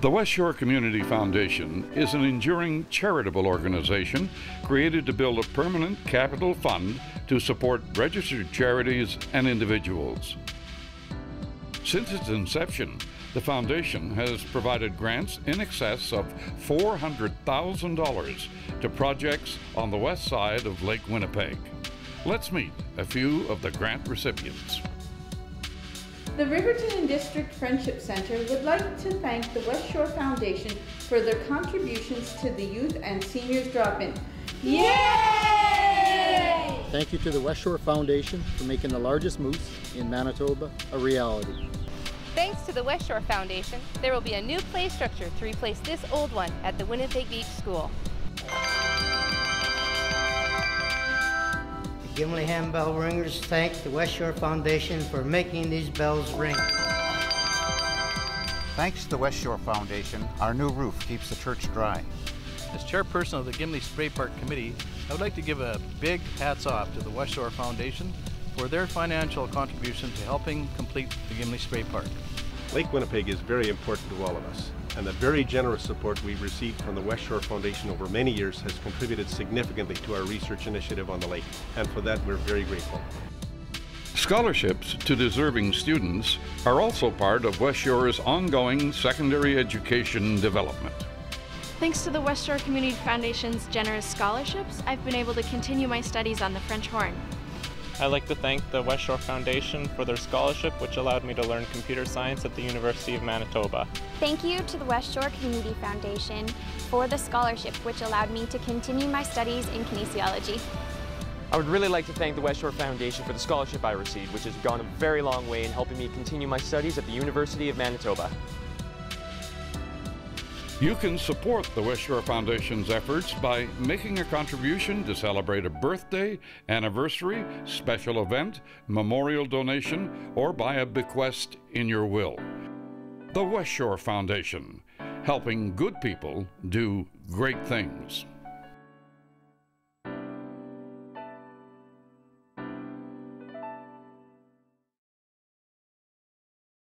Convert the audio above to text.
The Westshore Community Foundation is an enduring charitable organization created to build a permanent capital fund to support registered charities and individuals. Since its inception, the foundation has provided grants in excess of $400,000 to projects on the west side of Lake Winnipeg. Let's meet a few of the grant recipients. The Riverton and District Friendship Centre would like to thank the Westshore Foundation for their contributions to the Youth and Seniors Drop-In. Yay! Thank you to the Westshore Foundation for making the largest moose in Manitoba a reality. Thanks to the Westshore Foundation, there will be a new play structure to replace this old one at the Winnipeg Beach School. The Gimli handbell ringers thank the Westshore Foundation for making these bells ring. Thanks to the Westshore Foundation, our new roof keeps the church dry. As chairperson of the Gimli Spray Park Committee, I would like to give a big hats off to the Westshore Foundation for their financial contribution to helping complete the Gimli Spray Park. Lake Winnipeg is very important to all of us, and the very generous support we've received from the Westshore Foundation over many years has contributed significantly to our research initiative on the lake, and for that we're very grateful. Scholarships to deserving students are also part of Westshore's ongoing secondary education development. Thanks to the Westshore Community Foundation's generous scholarships, I've been able to continue my studies on the French horn. I'd like to thank the Westshore Foundation for their scholarship, which allowed me to learn computer science at the University of Manitoba. Thank you to the Westshore Community Foundation for the scholarship, which allowed me to continue my studies in kinesiology. I would really like to thank the Westshore Foundation for the scholarship I received, which has gone a very long way in helping me continue my studies at the University of Manitoba. You can support the Westshore Foundation's efforts by making a contribution to celebrate a birthday, anniversary, special event, memorial donation, or by a bequest in your will. The Westshore Foundation, helping good people do great things.